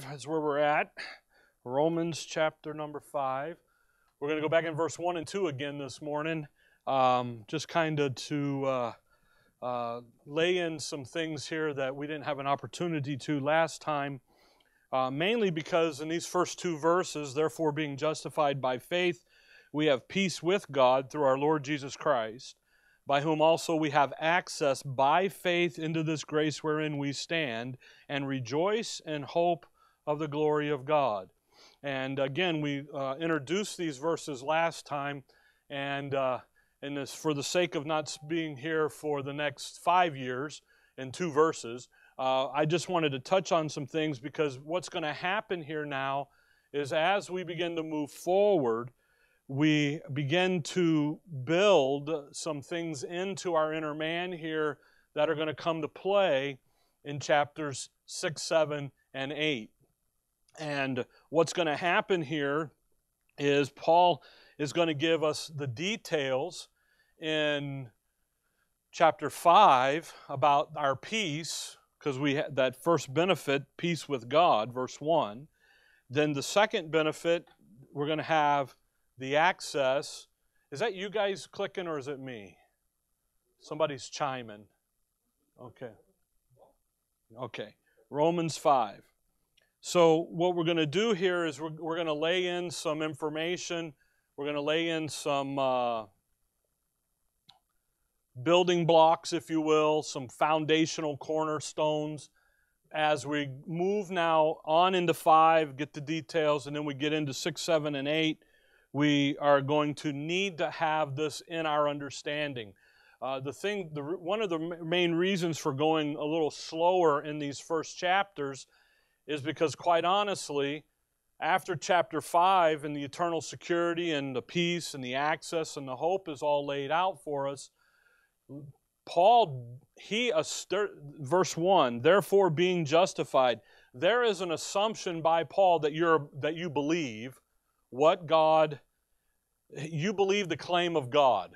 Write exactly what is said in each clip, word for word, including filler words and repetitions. is where we're at. Romans chapter number five. We're going to go back in verse one and two again this morning, um, just kind of to uh, uh, lay in some things here that we didn't have an opportunity to last time, uh, mainly because in these first two verses, therefore being justified by faith, we have peace with God through our Lord Jesus Christ, by whom also we have access by faith into this grace wherein we stand, and rejoice in hope of the glory of God. And again, we uh, introduced these verses last time, and uh, in this, for the sake of not being here for the next five years in two verses, uh, I just wanted to touch on some things, because what's going to happen here now is as we begin to move forward, we begin to build some things into our inner man here that are going to come to play in chapters six, seven, and eight. And what's going to happen here is Paul is going to give us the details in chapter five about our peace, because we had that first benefit, peace with God, verse one. Then the second benefit, we're going to have the access. Is that you guys clicking or is it me? Somebody's chiming. Okay. Okay. Romans five. So what we're going to do here is we're, we're going to lay in some information. We're going to lay in some uh, building blocks, if you will, some foundational cornerstones. As we move now on into five, get the details, and then we get into six, seven, and eight, we are going to need to have this in our understanding. Uh, the thing, the, one of the main reasons for going a little slower in these first chapters is because, quite honestly, after chapter five and the eternal security and the peace and the access and the hope is all laid out for us, Paul, he, verse one, therefore being justified, there is an assumption by Paul that you're, that you believe what God, you believe the claim of God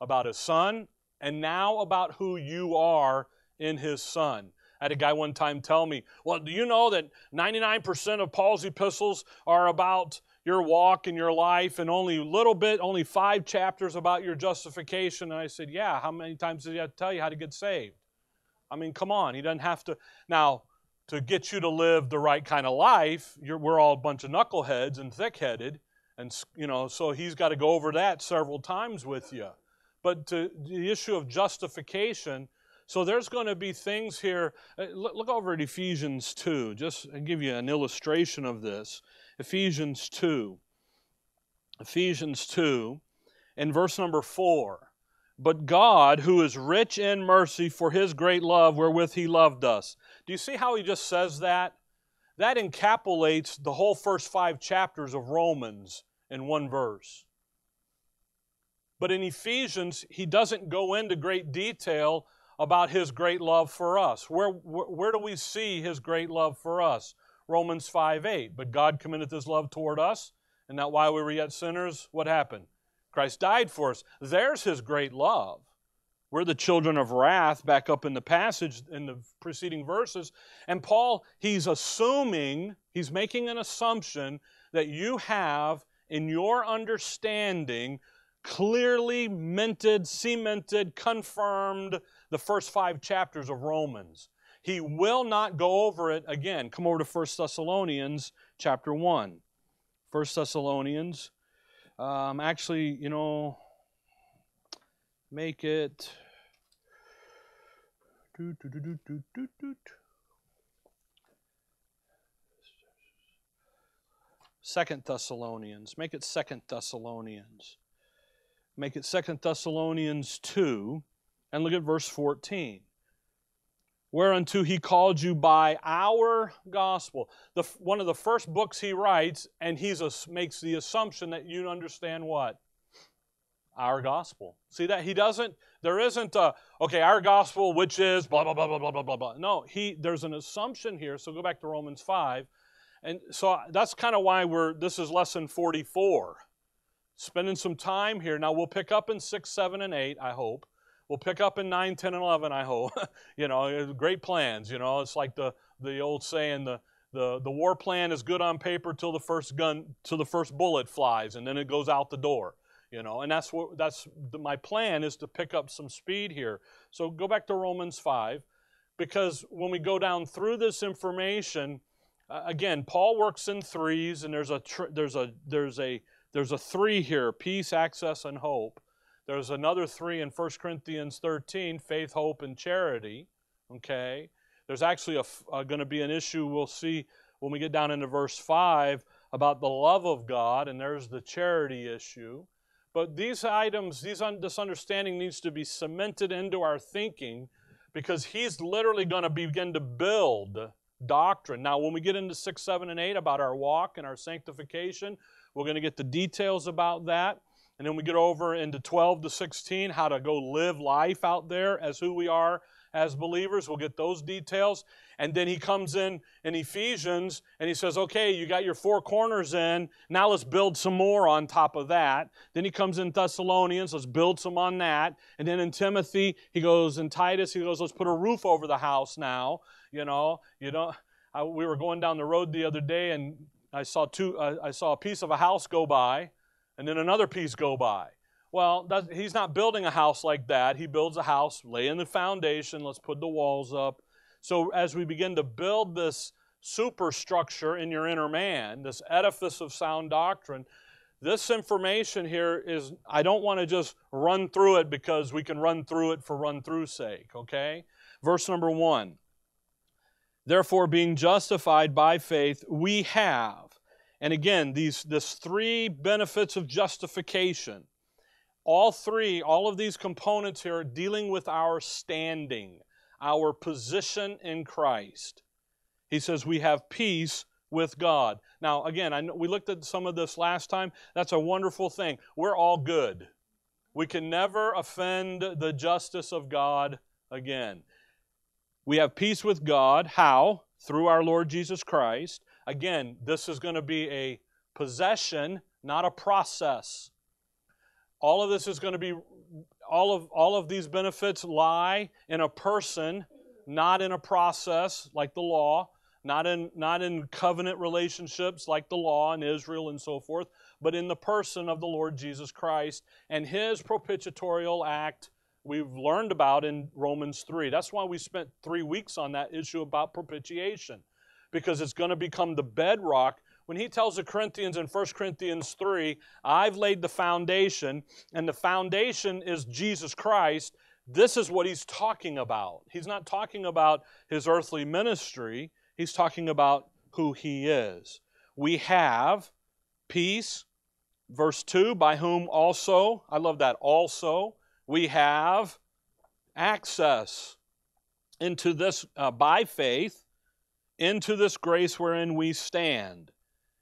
about His Son, and now about who you are in His Son. I had a guy one time tell me, well, do you know that ninety-nine percent of Paul's epistles are about your walk and your life, and only a little bit, only five chapters about your justification? And I said, yeah, how many times did he have to tell you how to get saved? I mean, come on, he doesn't have to. Now, to get you to live the right kind of life, you're, we're all a bunch of knuckleheads and thick-headed, and you know, so he's got to go over that several times with you. But to the issue of justification, so there's going to be things here. Look over at Ephesians two, just to give you an illustration of this. Ephesians two, Ephesians two, and verse number four. But God, who is rich in mercy for His great love wherewith He loved us. Do you see how he just says that? That encapsulates the whole first five chapters of Romans in one verse. But in Ephesians, he doesn't go into great detail about His great love for us. Where, where, where do we see His great love for us? Romans five, eight. But God commendeth His love toward us, and that while we were yet sinners, what happened? Christ died for us. There's His great love. We're the children of wrath, back up in the passage in the preceding verses. And Paul, he's assuming, he's making an assumption that you have in your understanding clearly minted, cemented, confirmed the first five chapters of Romans. He will not go over it again. Come over to First Thessalonians chapter one. First Thessalonians. Um, actually, you know, make it do, do, do, do, do, do, do. Second Thessalonians. Make it Second Thessalonians. Make it Second Thessalonians two, and look at verse fourteen. Whereunto He called you by our gospel. The, one of the first books he writes, and he makes the assumption that you understand what? Our gospel. See that? He doesn't, there isn't a, okay, our gospel, which is blah, blah, blah, blah, blah, blah, blah, blah. No, he, there's an assumption here, so go back to Romans five. And so that's kind of why we're, this is lesson forty-four. Spending some time here. Now we'll pick up in six, seven, and eight, I hope. We'll pick up in nine, ten, and eleven, I hope. You know, great plans, you know. It's like the, the old saying, the, The, the war plan is good on paper till the first gun, till the first bullet flies, and then it goes out the door. You know, and that's what that's the, my plan is to pick up some speed here. So go back to Romans five, because when we go down through this information, uh, again, Paul works in threes, and there's a tr there's a there's a there's a three here: peace, access, and hope. There's another three in First Corinthians thirteen: faith, hope, and charity. Okay, there's actually a, a going to be an issue we'll see when we get down into verse five about the love of God, and there's the charity issue. But these items, these un, this understanding needs to be cemented into our thinking, because he's literally going to begin to build doctrine. Now, when we get into six, seven, and eight about our walk and our sanctification, we're going to get the details about that. And then we get over into twelve to sixteen, how to go live life out there as who we are as believers. We'll get those details. And then he comes in in Ephesians and he says, okay, you got your four corners in, now let's build some more on top of that. Then he comes in Thessalonians, let's build some on that. And then in Timothy, he goes, in Titus, he goes, let's put a roof over the house now. You know, you know, I, we were going down the road the other day and I saw, two, uh, I saw a piece of a house go by and then another piece go by. Well, that, he's not building a house like that. He builds a house, lay in the foundation, let's put the walls up. So as we begin to build this superstructure in your inner man, this edifice of sound doctrine, this information here is, I don't want to just run through it because we can run through it for run through's sake, okay? Verse number one, therefore being justified by faith, we have, and again, these this three benefits of justification. All three, all of these components here are dealing with our standing, our position in Christ. He says we have peace with God. Now, again, I know we looked at some of this last time. That's a wonderful thing. We're all good. We can never offend the justice of God again. We have peace with God. How? Through our Lord Jesus Christ. Again, this is going to be a possession, not a process. All of this is going to be, all of, all of these benefits lie in a person, not in a process like the law, not in, not in covenant relationships like the law and Israel and so forth, but in the person of the Lord Jesus Christ and His propitiatorial act we've learned about in Romans three. That's why we spent three weeks on that issue about propitiation, because it's going to become the bedrock. When he tells the Corinthians in First Corinthians three, I've laid the foundation, and the foundation is Jesus Christ, this is what he's talking about. He's not talking about his earthly ministry. He's talking about who he is. We have peace, verse two, by whom also, I love that, also, we have access into this, uh, by faith, into this grace wherein we stand.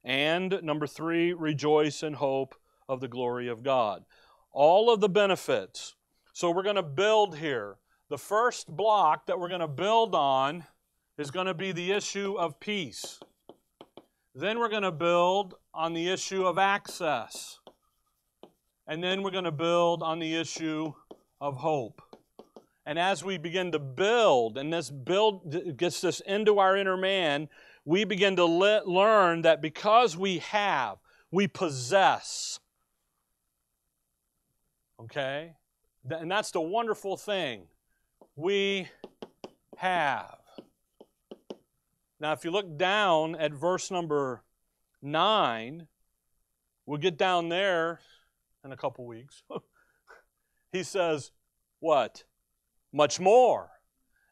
And number three, rejoice in hope of the glory of God. All of the benefits. So we're going to build here. The first block that we're going to build on is going to be the issue of peace. Then we're going to build on the issue of access. And then we're going to build on the issue of hope. And as we begin to build, and this build gets this into our inner man, we begin to le- learn that because we have, we possess. Okay? Th- and that's the wonderful thing. We have. Now, if you look down at verse number nine, we'll get down there in a couple weeks. He says, what? Much more.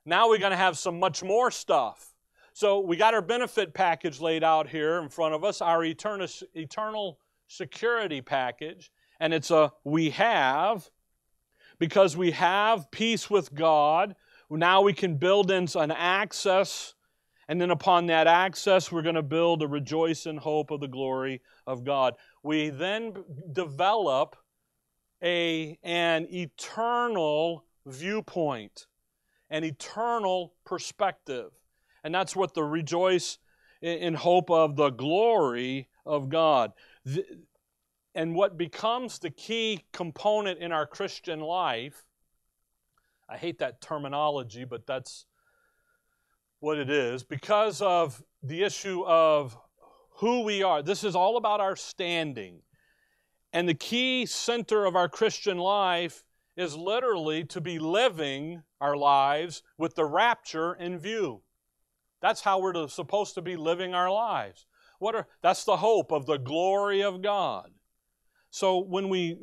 Now we're going to have some much more stuff. So we got our benefit package laid out here in front of us, our eternal, eternal security package, and it's a we have, because we have peace with God. Now we can build in an access, and then upon that access, we're going to build a rejoice in hope of the glory of God. We then develop a, an eternal viewpoint, an eternal perspective. And that's what the rejoice in hope of the glory of God. And what becomes the key component in our Christian life, I hate that terminology, but that's what it is, because of the issue of who we are. This is all about our standing. And the key center of our Christian life is literally to be living our lives with the rapture in view. That's how we're supposed to be living our lives. What are, that's the hope of the glory of God. So when we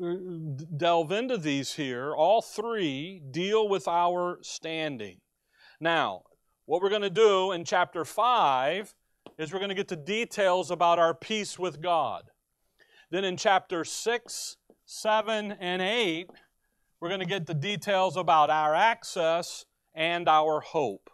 delve into these here, all three deal with our standing. Now, what we're going to do in chapter five is we're going to get to details about our peace with God. Then in chapter six, seven, and eight, we're going to get the details about our access and our hope.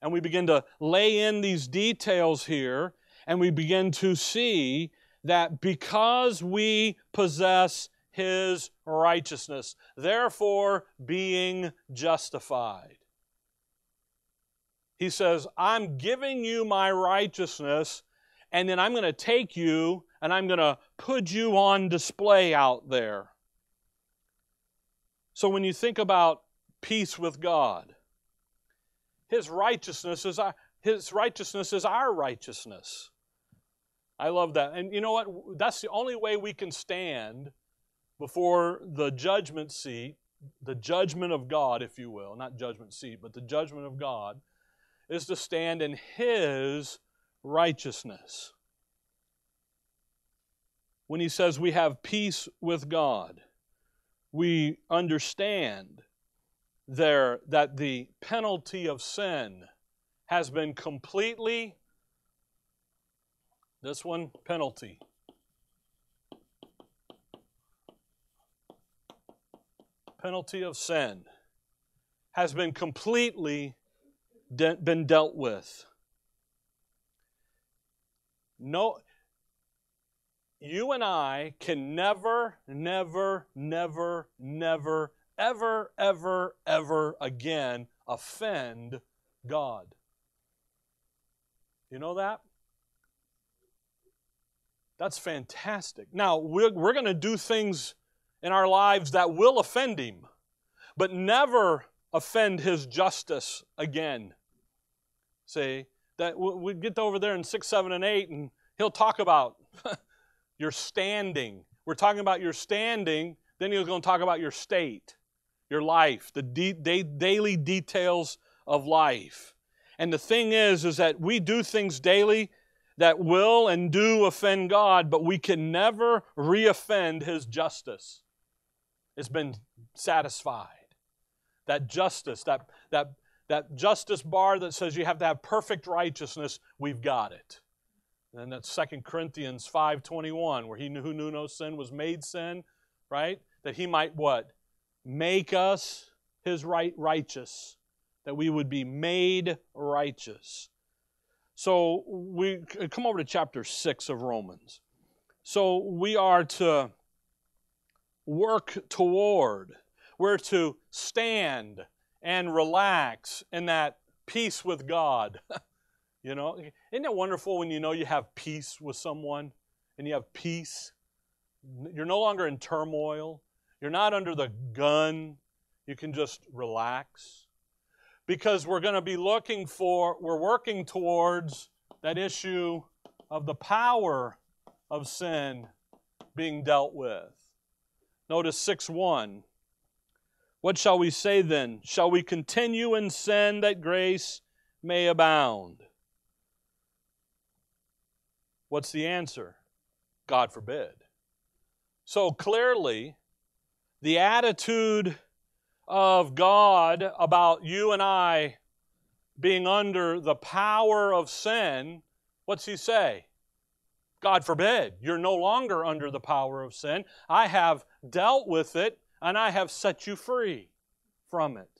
And we begin to lay in these details here, and we begin to see that because we possess His righteousness, therefore being justified. He says, I'm giving you my righteousness, and then I'm going to take you and I'm going to put you on display out there. So when you think about peace with God, His righteousness is our, His righteousness is our righteousness. I love that. And you know what? That's the only way we can stand before the judgment seat, the judgment of God, if you will, not judgment seat, but the judgment of God, is to stand in His righteousness. When He says we have peace with God, we understand there that the penalty of sin has been completely, this one, penalty. Penalty of sin has been completely de- been dealt with. No, you and I can never, never, never, never, ever, ever, ever again offend God. You know that? That's fantastic. Now, we're, we're going to do things in our lives that will offend Him, but never offend His justice again. See? That we'd get over there in six, seven, and eight, and He'll talk about your standing. We're talking about your standing, then He's going to talk about your state, your life, the de da daily details of life. And the thing is, is that we do things daily that will and do offend God, but we can never re-offend His justice. It's been satisfied. That justice, that that. That justice bar that says you have to have perfect righteousness, we've got it. And that's Second Corinthians five twenty-one, where He who knew no sin was made sin, right? That He might what? Make us His right righteous, that we would be made righteous. So we come over to chapter six of Romans. So we are to work toward, we're to stand and relax in that peace with God. You know, isn't it wonderful when you know you have peace with someone and you have peace? You're no longer in turmoil. You're not under the gun. You can just relax. Because we're going to be looking for, we're working towards that issue of the power of sin being dealt with. Notice six one. What shall we say then? Shall we continue in sin that grace may abound? What's the answer? God forbid. So clearly, the attitude of God about you and I being under the power of sin, what's He say? God forbid. You're no longer under the power of sin. I have dealt with it, and I have set you free from it.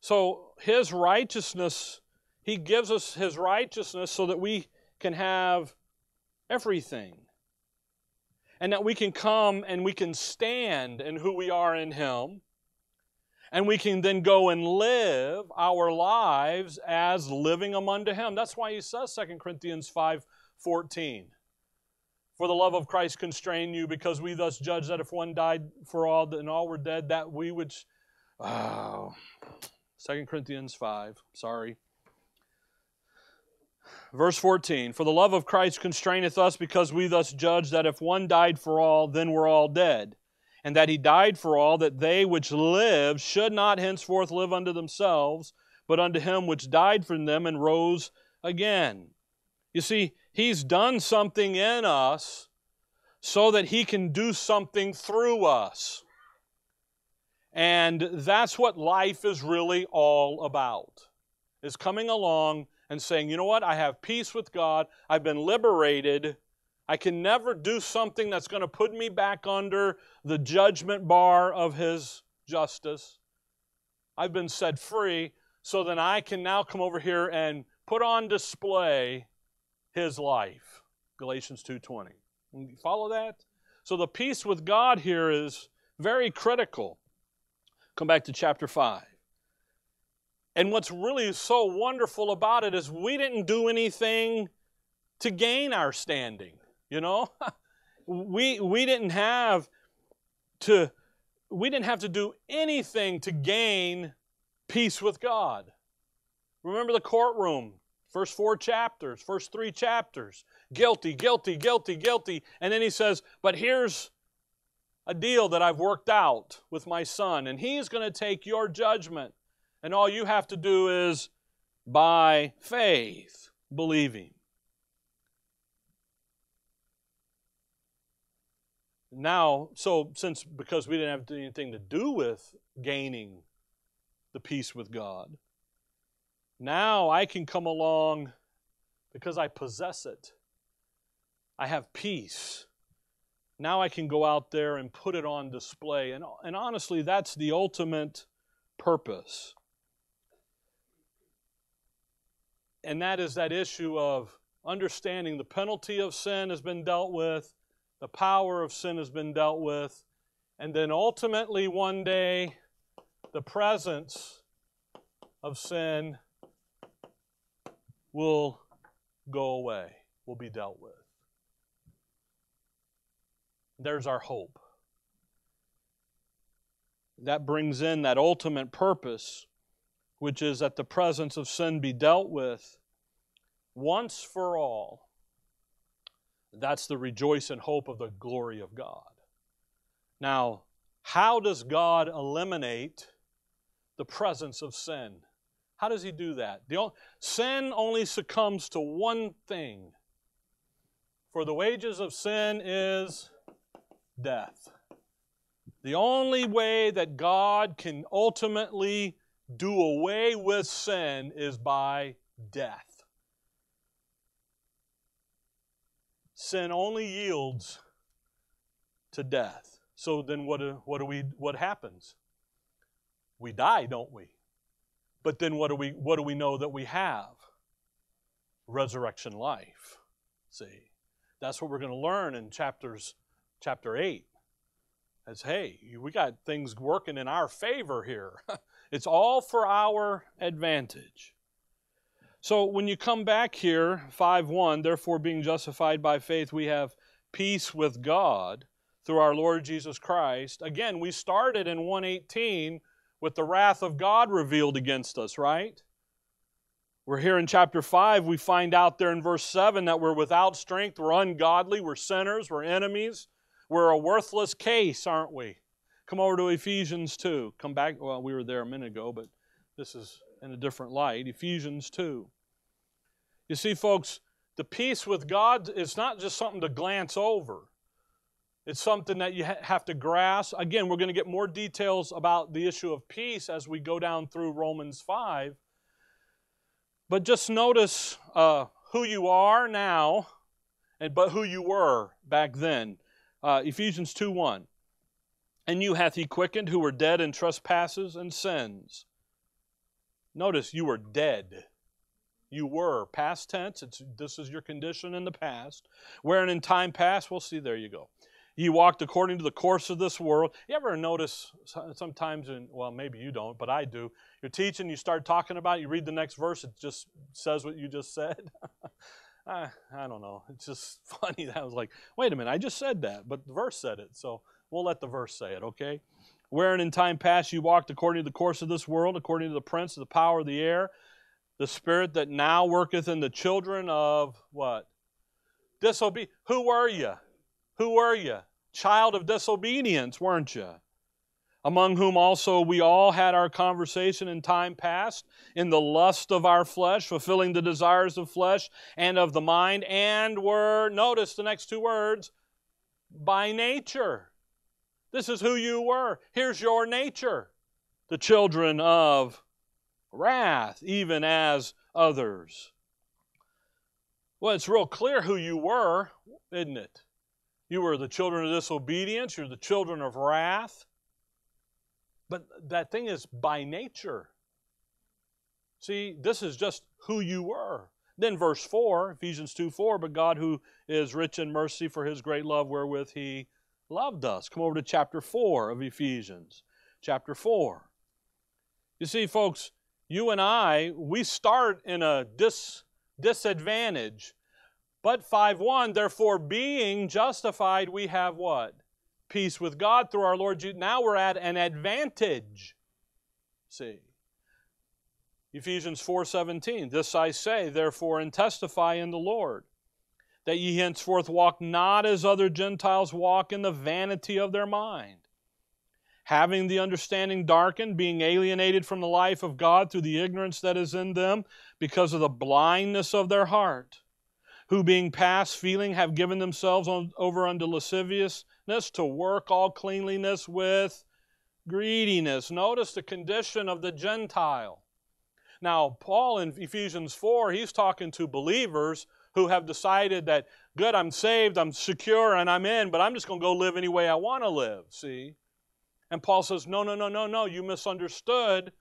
So His righteousness, He gives us His righteousness so that we can have everything. And that we can come and we can stand in who we are in Him. And we can then go and live our lives as living them unto Him. That's why He says Second Corinthians five fourteen. For the love of Christ constrain you, because we thus judge that if one died for all and all were dead, that we which... Oh, Second Corinthians five, sorry. Verse fourteen, for the love of Christ constraineth us, because we thus judge that if one died for all, then were all dead, and that he died for all, that they which live should not henceforth live unto themselves, but unto him which died for them and rose again. You see, he's done something in us so that he can do something through us. And that's what life is really all about, is coming along and saying, you know what, I have peace with God, I've been liberated, I can never do something that's going to put me back under the judgment bar of His justice. I've been set free, so then I can now come over here and put on display His life. Galatians two twenty. You follow that? So the peace with God here is very critical. Come back to chapter five. And what's really so wonderful about it is we didn't do anything to gain our standing, you know? we, we, didn't have to, we didn't have to do anything to gain peace with God. Remember the courtroom, first four chapters, first three chapters. Guilty, guilty, guilty, guilty. And then he says, but here's a deal that I've worked out with my son, and he's going to take your judgment. And all you have to do is, by faith, believe Him. Now, so since, because we didn't have anything to do with gaining the peace with God, now I can come along because I possess it. I have peace. Now I can go out there and put it on display. And, and honestly, that's the ultimate purpose. And that is that issue of understanding the penalty of sin has been dealt with, the power of sin has been dealt with, and then ultimately one day the presence of sin will go away, will be dealt with. There's our hope. That brings in that ultimate purpose, which is that the presence of sin be dealt with once for all. That's the rejoice and hope of the glory of God. Now, how does God eliminate the presence of sin? How does He do that? The only, sin only succumbs to one thing. For the wages of sin is death. The only way that God can ultimately do away with sin is by death. Sin only yields to death. So then what do, what do we what happens? We die, don't we? But then what do we what do we know that we have? Resurrection life. See? That's what we're going to learn in chapters chapter eight. As, hey, we got things working in our favor here. It's all for our advantage. So when you come back here, five one, therefore being justified by faith, we have peace with God through our Lord Jesus Christ. Again, we started in one eighteen with the wrath of God revealed against us, right? We're here in chapter five. We find out there in verse seven that we're without strength, we're ungodly, we're sinners, we're enemies. We're a worthless case, aren't we? Come over to Ephesians two. Come back. Well, we were there a minute ago, but this is in a different light. Ephesians two. You see, folks, the peace with God is not just something to glance over. It's something that you ha- have to grasp. Again, we're going to get more details about the issue of peace as we go down through Romans five. But just notice uh, who you are now, and but who you were back then. Uh, Ephesians two one, and you hath He quickened who were dead in trespasses and sins. Notice, you were dead. You were. Past tense, it's, this is your condition in the past. Wherein in time past, we'll see, there you go. Ye walked according to the course of this world. You ever notice sometimes, in, well, maybe you don't, but I do, you're teaching, you start talking about it, you read the next verse, it just says what you just said. I, I don't know. It's just funny. That I was like, wait a minute, I just said that, but the verse said it, so we'll let the verse say it, okay? Wherein in time past you walked according to the course of this world, according to the prince of the power of the air, The spirit that now worketh in the children of what? Disobedience. Who were you? Who were you? Child of disobedience, weren't you? Among whom also we all had our conversation in time past, in the lust of our flesh, fulfilling the desires of flesh and of the mind, and were, notice the next two words, by nature. This is who you were. Here's your nature. The children of wrath, even as others. Well, it's real clear who you were, isn't it? You were the children of disobedience. You're the children of wrath. But that thing is by nature. See, this is just who you were. Then verse four, Ephesians two four, but God who is rich in mercy for his great love wherewith he loved us. Come over to chapter four of Ephesians. Chapter four. You see, folks, you and I, we start in a dis disadvantage. But five one, therefore being justified, we have what? Peace with God through our Lord Jesus. Now we're at an advantage. See, Ephesians four seventeen, this I say, therefore, and testify in the Lord, that ye henceforth walk not as other Gentiles walk in the vanity of their mind, having the understanding darkened, being alienated from the life of God through the ignorance that is in them because of the blindness of their heart, who being past feeling have given themselves over unto lasciviousness, to work all cleanliness with greediness. Notice the condition of the Gentile. Now, Paul in Ephesians four, he's talking to believers who have decided that, good, I'm saved, I'm secure, and I'm in, but I'm just going to go live any way I want to live, see? And Paul says, no, no, no, no, no, you misunderstood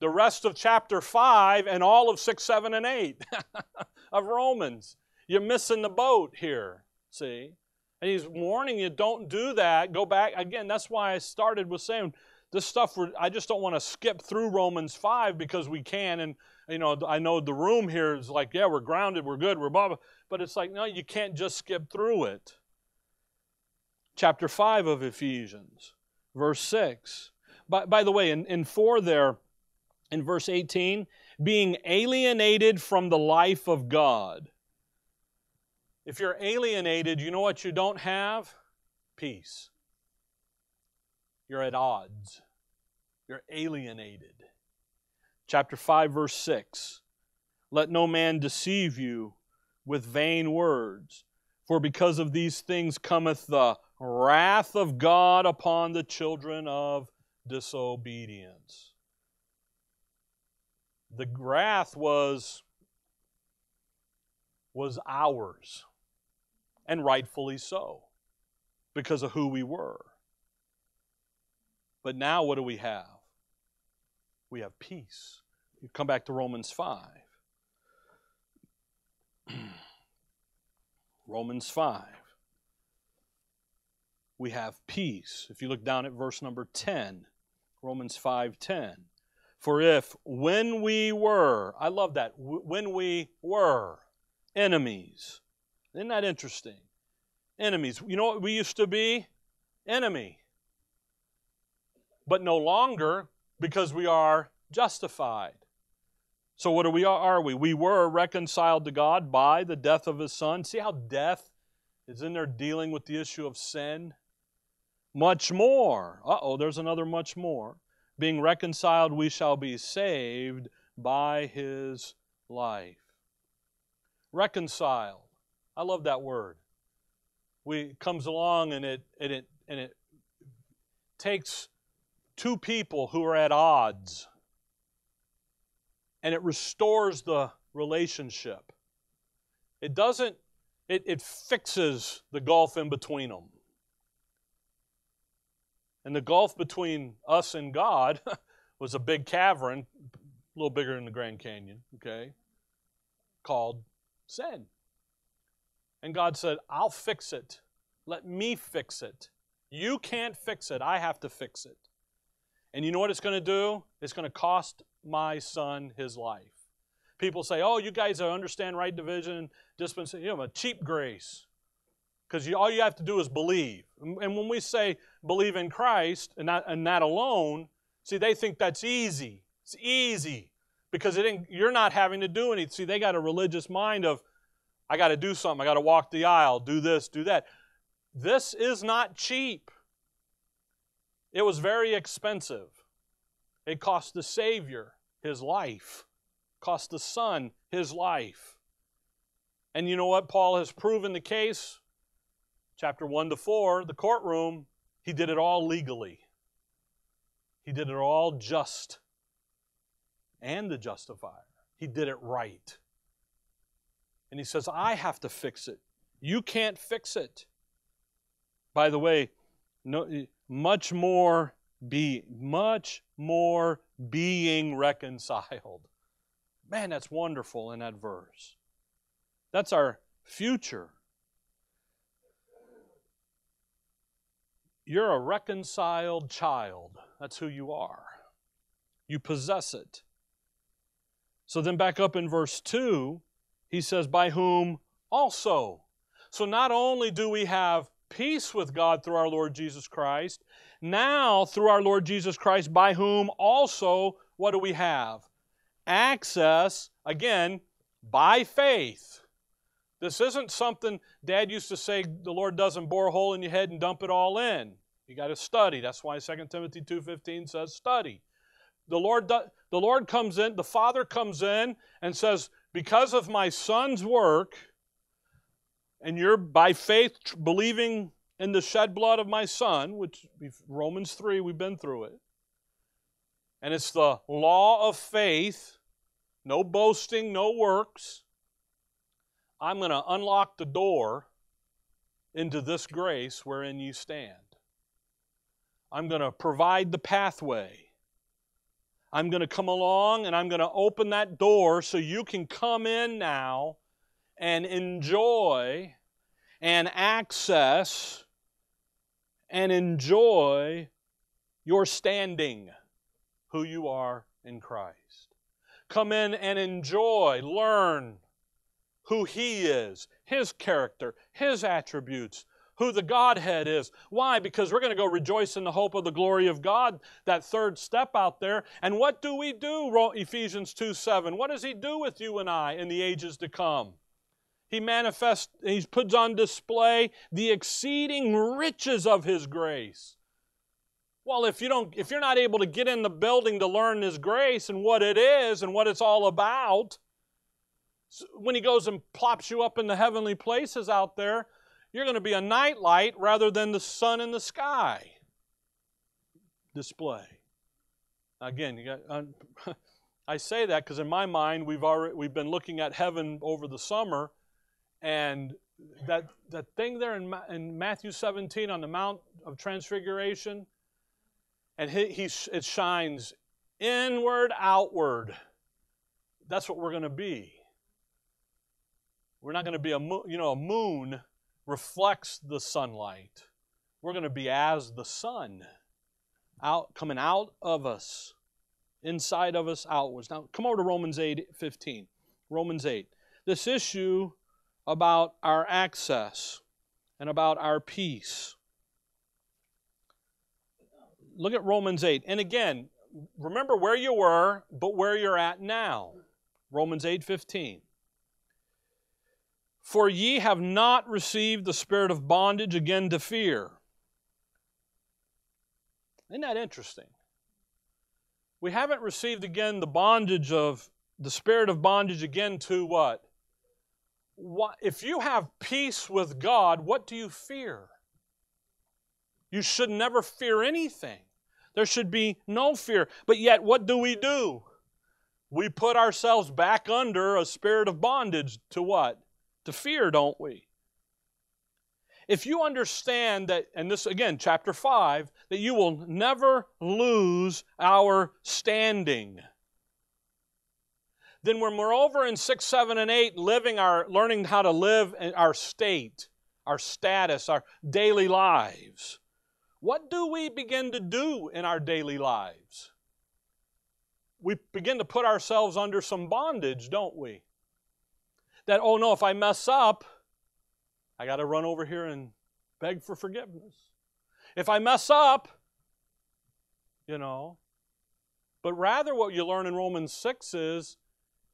the rest of chapter five and all of six, seven, and eight of Romans. You're missing the boat here, see? And he's warning you, don't do that. Go back. Again, that's why I started with saying this stuff, we're, I just don't want to skip through Romans five because we can. And, you know, I know the room here is like, yeah, we're grounded, we're good, we're blah, blah. But it's like, no, you can't just skip through it. Chapter five of Ephesians, verse six. By, by the way, in, in four there, in verse eighteen, being alienated from the life of God. If you're alienated, you know what you don't have? Peace. You're at odds. You're alienated. Chapter five, verse six. Let no man deceive you with vain words, for because of these things cometh the wrath of God upon the children of disobedience. The wrath was, was ours. And rightfully so, because of who we were. But now what do we have? We have peace. You come back to Romans five. Romans five. We have peace. If you look down at verse number ten, Romans five ten. For if when we were, I love that, when we were enemies, isn't that interesting? Enemies. You know what we used to be? Enemy. But no longer, because we are justified. So what are we? Are we? We were reconciled to God by the death of His Son. See how death is in there dealing with the issue of sin? Much more. Uh-oh, there's another much more. Being reconciled, we shall be saved by His life. Reconciled. I love that word. We, it comes along and it, and, it, and it takes two people who are at odds and it restores the relationship. It doesn't, it, it fixes the gulf in between them. And the gulf between us and God was a big cavern, a little bigger than the Grand Canyon, okay, called sin. And God said, I'll fix it. Let me fix it. You can't fix it. I have to fix it. And you know what it's going to do? It's going to cost my son his life. People say, oh, you guys understand right division, dispensation. You have a cheap grace. Because all you have to do is believe. And when we say believe in Christ and that, and that alone, see, they think that's easy. It's easy. because it ain't, you're not having to do anything. See, they got a religious mind of, I got to do something. I got to walk the aisle, do this, do that. This is not cheap. It was very expensive. It cost the Savior his life. It cost the Son his life. And you know what? Paul has proven the case. Chapter one to four, the courtroom, he did it all legally. He did it all just and the justifier. He did it right. And he says, I have to fix it. You can't fix it. By the way, no, much more be, much more being reconciled. Man, that's wonderful in that verse. That's our future. You're a reconciled child. That's who you are. You possess it. So then back up in verse two, he says, by whom also. So not only do we have peace with God through our Lord Jesus Christ, now through our Lord Jesus Christ, by whom also, what do we have? Access, again, by faith. This isn't something, Dad used to say, the Lord doesn't bore a hole in your head and dump it all in. You got to study. That's why Second Timothy two fifteen says study. The Lord, the Lord comes in, the Father comes in and says, because of my Son's work, and you're by faith believing in the shed blood of my Son, which Romans three, we've been through it, and it's the law of faith, no boasting, no works, I'm going to unlock the door into this grace wherein you stand. I'm going to provide the pathway. I'm going to come along and I'm going to open that door so you can come in now and enjoy and access and enjoy your standing, who you are in Christ. Come in and enjoy, learn who He is, His character, His attributes, who the Godhead is. Why? Because we're going to go rejoice in the hope of the glory of God, that third step out there. And what do we do, Ephesians two seven? What does He do with you and I in the ages to come? He manifests, He puts on display the exceeding riches of His grace. Well, if you don't, if you're not able to get in the building to learn His grace and what it is and what it's all about, when He goes and plops you up in the heavenly places out there, you're going to be a nightlight rather than the sun in the sky display. Again, you got, uh, I say that because in my mind we've already we've been looking at heaven over the summer, and that that thing there in, in Matthew seventeen on the Mount of Transfiguration, and he, he it shines inward, outward. That's what we're going to be. We're not going to be a moon, you know, a moon reflects the sunlight. We're going to be as the sun, out coming out of us, inside of us, outwards. Now, come over to Romans eight fifteen. Romans eight. This issue about our access and about our peace. Look at Romans eight. And again, remember where you were, but where you're at now. Romans eight fifteen. For ye have not received the spirit of bondage again to fear. Isn't that interesting? We haven't received again the bondage of, the spirit of bondage again to what? What? If you have peace with God, what do you fear? You should never fear anything. There should be no fear. But yet, what do we do? We put ourselves back under a spirit of bondage to what? To fear, don't we? If you understand that, and this again, chapter five, that you will never lose our standing, then when we're over in six, seven, and eight, living our, learning how to live in our state, our status, our daily lives, what do we begin to do in our daily lives? We begin to put ourselves under some bondage, don't we? That, oh no, if I mess up, I got to run over here and beg for forgiveness. If I mess up, you know. But rather what you learn in Romans six is,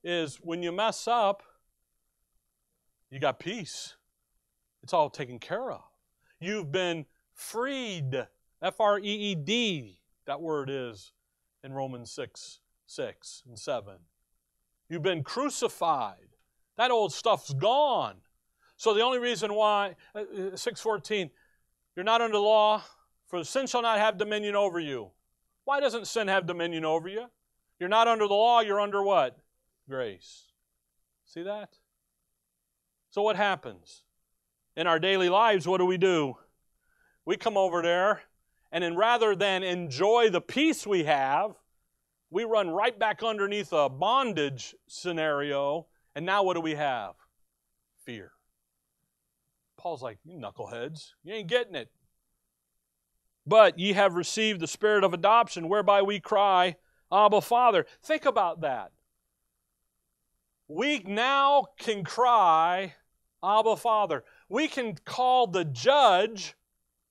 is when you mess up, you got peace. It's all taken care of. You've been freed. F R E E D, that word is in Romans six, six and seven. You've been crucified. That old stuff's gone. So the only reason why, six fourteen, you're not under the law, for sin shall not have dominion over you. Why doesn't sin have dominion over you? You're not under the law, you're under what? Grace. See that? So what happens? In our daily lives, what do we do? We come over there, and then rather than enjoy the peace we have, we run right back underneath a bondage scenario, and now what do we have? Fear. Paul's like, you knuckleheads, you ain't getting it. But ye have received the spirit of adoption, whereby we cry, Abba, Father. Think about that. We now can cry, Abba, Father. We can call the judge,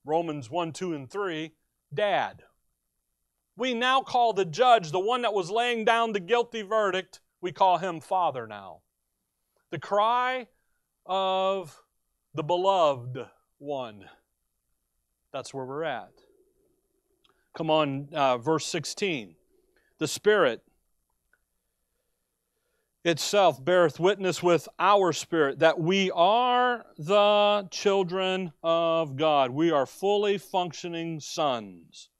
Romans one, two, and three, Dad. We now call the judge, the one that was laying down the guilty verdict, we call him Father now. The cry of the beloved one. That's where we're at. Come on, uh, verse sixteen. The Spirit itself beareth witness with our spirit that we are the children of God. We are fully functioning sons.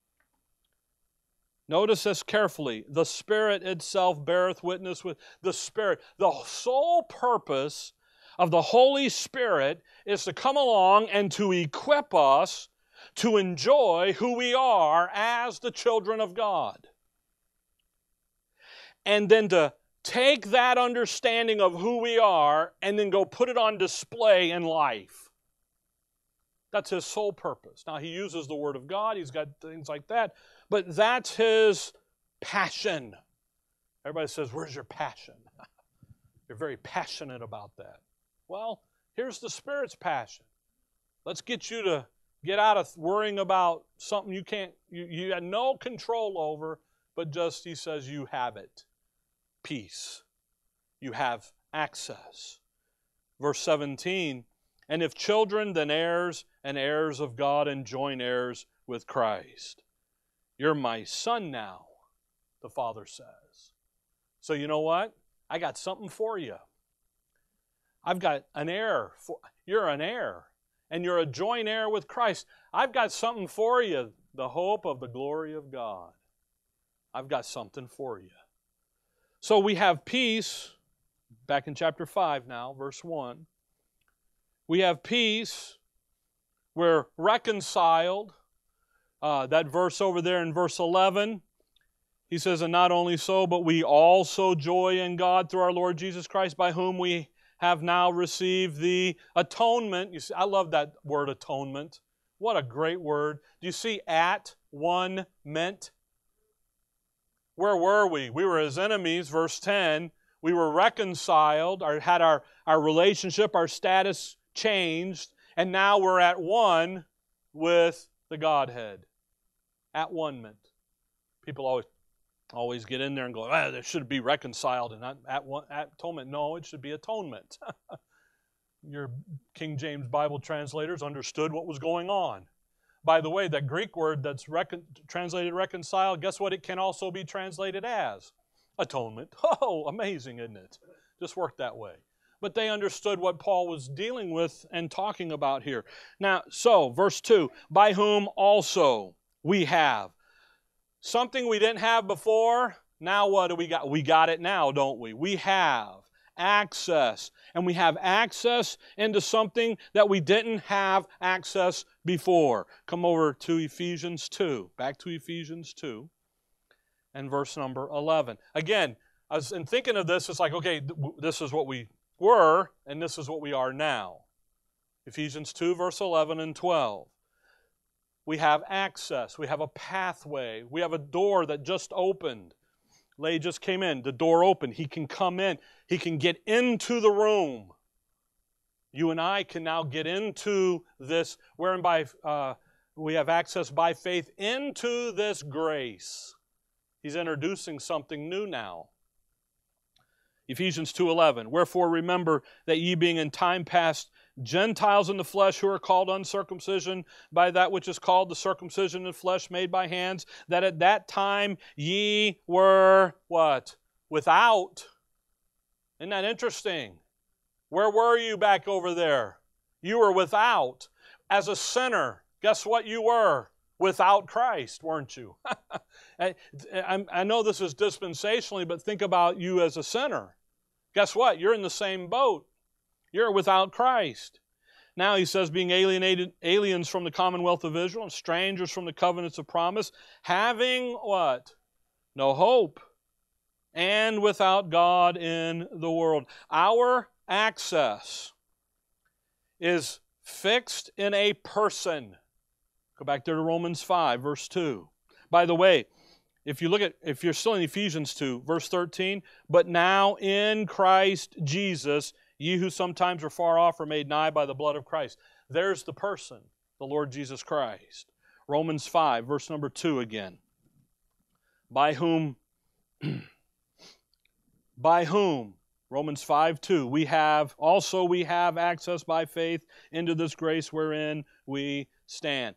Notice this carefully. The Spirit itself beareth witness with the Spirit. The sole purpose of the Holy Spirit is to come along and to equip us to enjoy who we are as the children of God. And then to take that understanding of who we are and then go put it on display in life. That's his sole purpose. Now, he uses the Word of God. He's got things like that. But that's his passion. Everybody says, where's your passion? You're very passionate about that. Well, here's the Spirit's passion. Let's get you to get out of worrying about something you can't, you, you had no control over, but just, he says, you have it. Peace. You have access. Verse seventeen, and if children, then heirs, and heirs of God, and joint heirs with Christ. You're my son now, the Father says. So you know what? I got something for you. I've got an heir. For, you're an heir. And you're a joint heir with Christ. I've got something for you, the hope of the glory of God. I've got something for you. So we have peace, back in chapter five now, verse one. We have peace, we're reconciled. Uh, that verse over there in verse eleven, he says, and not only so, but we also joy in God through our Lord Jesus Christ, by whom we have now received the atonement. You see, I love that word atonement. What a great word. Do you see at one meant? Where were we? We were his enemies, verse ten. We were reconciled, or had our, our relationship, our status changed, and now we're at one with the Godhead. At one meant. People always always get in there and go, ah, they should be reconciled and not at one at atonement. No, it should be atonement. Your King James Bible translators understood what was going on. By the way, that Greek word that's recon, translated reconciled, guess what it can also be translated as? Atonement. Oh, amazing, isn't it? Just worked that way. But they understood what Paul was dealing with and talking about here. Now, so, verse two, by whom also we have. Something we didn't have before, now what do we got? We got it now, don't we? We have access. And we have access into something that we didn't have access before. Come over to Ephesians two. Back to Ephesians two and verse number eleven. Again, I was in thinking of this, it's like, okay, this is what we were and this is what we are now. Ephesians two, verse eleven and twelve. We have access. We have a pathway. We have a door that just opened. Lay just came in. The door opened. He can come in. He can get into the room. You and I can now get into this, wherein by, uh, we have access by faith into this grace. He's introducing something new now. Ephesians two eleven, wherefore remember that ye being in time past Gentiles in the flesh, who are called uncircumcision by that which is called the circumcision of flesh made by hands, that at that time ye were what? Without. Isn't that interesting? Where were you back over there? You were without. As a sinner, guess what you were? Without Christ, weren't you? I, I know this is dispensationally, but think about you as a sinner. Guess what? You're in the same boat. You're without Christ. Now he says, being alienated, aliens from the commonwealth of Israel and strangers from the covenants of promise, having what? No hope, and without God in the world. Our access is fixed in a person. Go back there to Romans five, verse two. By the way, if you look at, if you're still in Ephesians two, verse thirteen, but now in Christ Jesus, ye who sometimes were far off are made nigh by the blood of Christ. There's the person, the Lord Jesus Christ. Romans five, verse number two again. By whom, by whom, Romans five, two, we have, also we have access by faith into this grace wherein we stand.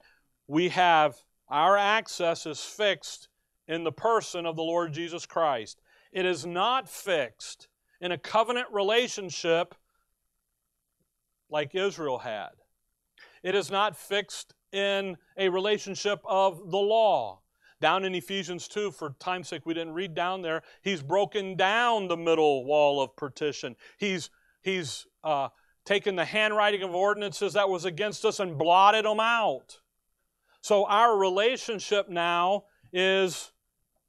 We have, our access is fixed in the person of the Lord Jesus Christ. It is not fixed in a covenant relationship like Israel had. It is not fixed in a relationship of the law. Down in Ephesians two, for time's sake, we didn't read down there, he's broken down the middle wall of partition. He's, he's uh, taken the handwriting of ordinances that was against us and blotted them out. So our relationship now is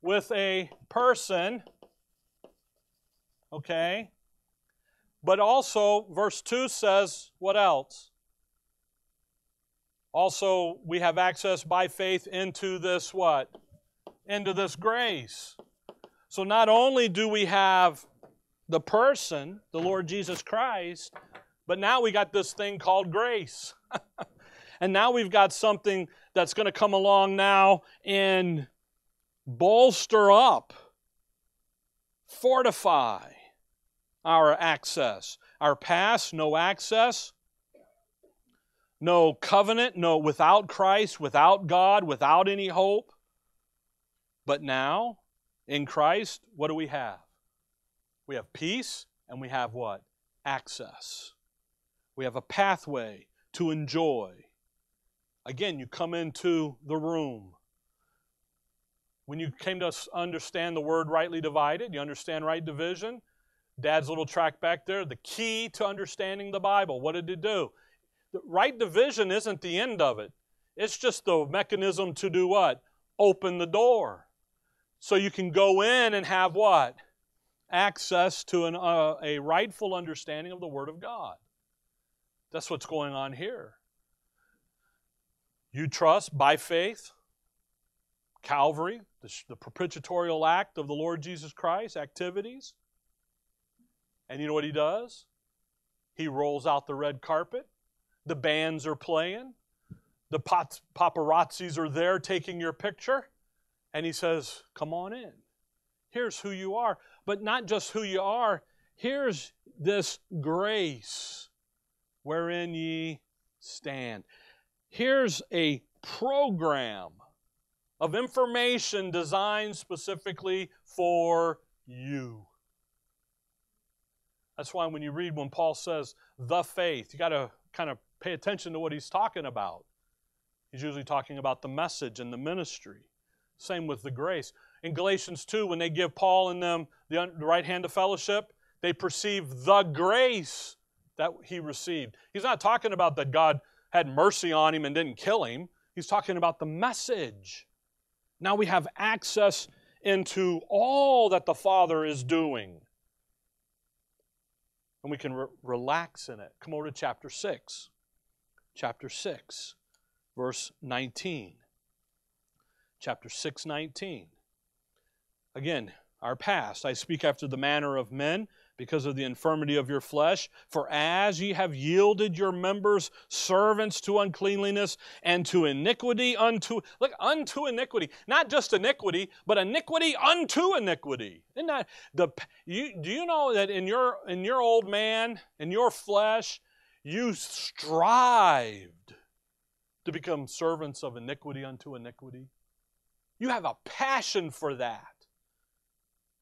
with a person, okay? But also, verse two says, what else? Also, we have access by faith into this what? Into this grace. So not only do we have the person, the Lord Jesus Christ, but now we got this thing called grace. And now we've got something that's going to come along now and bolster up, fortify our access. Our past, no access. No covenant, no, without Christ, without God, without any hope. But now, in Christ, what do we have? We have peace, and we have what? Access. We have a pathway to enjoy. Again, you come into the room. When you came to understand the word rightly divided, you understand right division. Dad's little track back there, the key to understanding the Bible. What did it do? Right division isn't the end of it. It's just the mechanism to do what? Open the door. So you can go in and have what? Access to an, uh, a rightful understanding of the Word of God. That's what's going on here. You trust by faith, Calvary, the, the propitiatorial act of the Lord Jesus Christ, activities. And you know what he does? He rolls out the red carpet. The bands are playing. The pop paparazzis are there taking your picture. And he says, come on in. Here's who you are. But not just who you are. Here's this grace wherein ye stand. Here's a program of information designed specifically for you. That's why when you read when Paul says, the faith, you got to kind of pay attention to what he's talking about. He's usually talking about the message and the ministry. Same with the grace. In Galatians two, when they give Paul and them the right hand of fellowship, they perceive the grace that he received. He's not talking about that God had mercy on him and didn't kill him. He's talking about the message. Now we have access into all that the Father is doing. And we can re relax in it. Come over to chapter six. Chapter six, verse nineteen. Chapter six, nineteen. Again, our past. I speak after the manner of men, because of the infirmity of your flesh. For as ye have yielded your members servants to uncleanliness and to iniquity unto, look, unto iniquity, not just iniquity, but iniquity unto iniquity. Isn't that the, you, do you know that in your, in your old man, in your flesh, you strived to become servants of iniquity unto iniquity? You have a passion for that.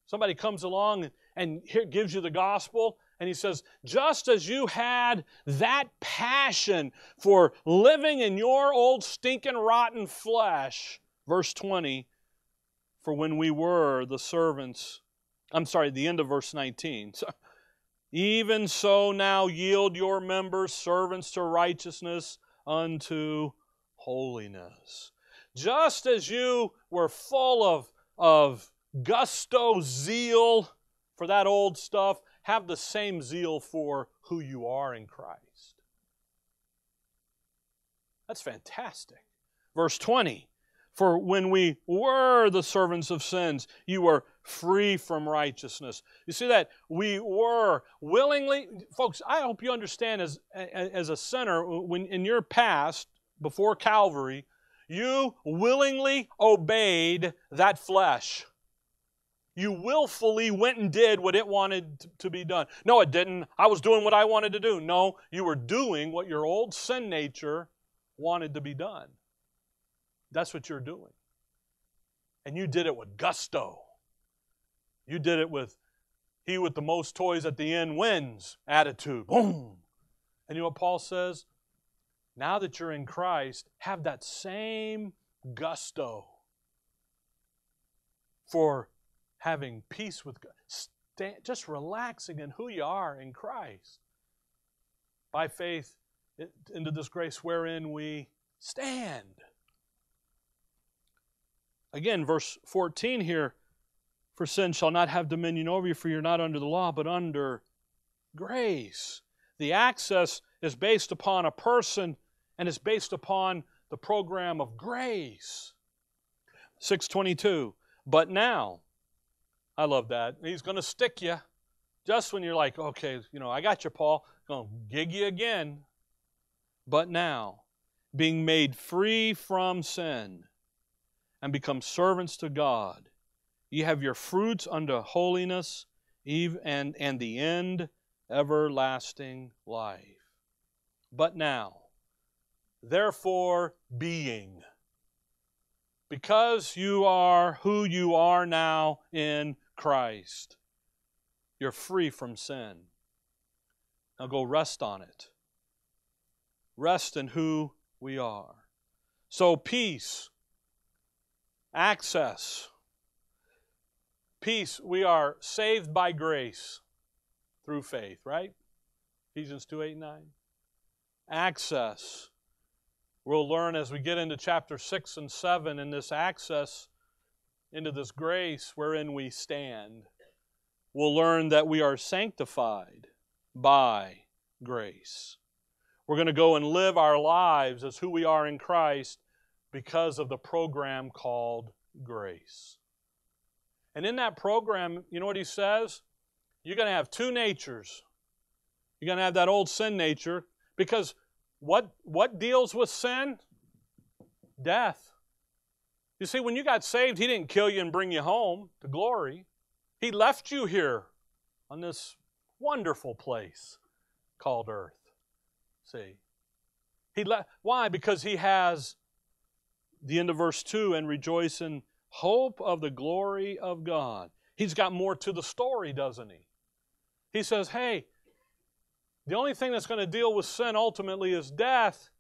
Somebody comes along and here gives you the gospel, and he says, just as you had that passion for living in your old stinking rotten flesh, verse twenty, for when we were the servants, I'm sorry, the end of verse nineteen, so, even so now yield your members servants to righteousness unto holiness. Just as you were full of, of gusto, zeal for that old stuff, have the same zeal for who you are in Christ. That's fantastic. Verse twenty, for when we were the servants of sins, you were free from righteousness. You see that? We were willingly, folks, I hope you understand as, as a sinner, when in your past, before Calvary, you willingly obeyed that flesh. You willfully went and did what it wanted to be done. No, it didn't. I was doing what I wanted to do. No, you were doing what your old sin nature wanted to be done. That's what you're doing. And you did it with gusto. You did it with, he with the most toys at the end wins attitude. Boom. And you know what Paul says? Now that you're in Christ, have that same gusto for having peace with God, stand, just relaxing in who you are in Christ. By faith, it, into this grace wherein we stand. Again, verse fourteen here, for sin shall not have dominion over you, for you're not under the law, but under grace. The access is based upon a person, and it's based upon the program of grace. six twenty-two, but now, I love that. He's going to stick you just when you're like, okay, you know, I got you, Paul. I'm going to gig you again. But now, being made free from sin and become servants to God, ye have your fruits unto holiness and, and the end everlasting life. But now, therefore being, because you are who you are now in Christ, you're free from sin. Now go rest on it. Rest in who we are. So peace, access. Peace, we are saved by grace through faith, right? Ephesians two, eight, and nine. Access. We'll learn as we get into chapter six and seven in this access into this grace wherein we stand. We'll learn that we are sanctified by grace. We're going to go and live our lives as who we are in Christ because of the program called grace. And in that program, you know what he says? You're going to have two natures. You're going to have that old sin nature, because What, what deals with sin? Death. You see, when you got saved, he didn't kill you and bring you home to glory. He left you here on this wonderful place called earth. See? He left. Why? Because he has, the end of verse two, and rejoice in hope of the glory of God. He's got more to the story, doesn't he? He says, hey, the only thing that's going to deal with sin ultimately is death.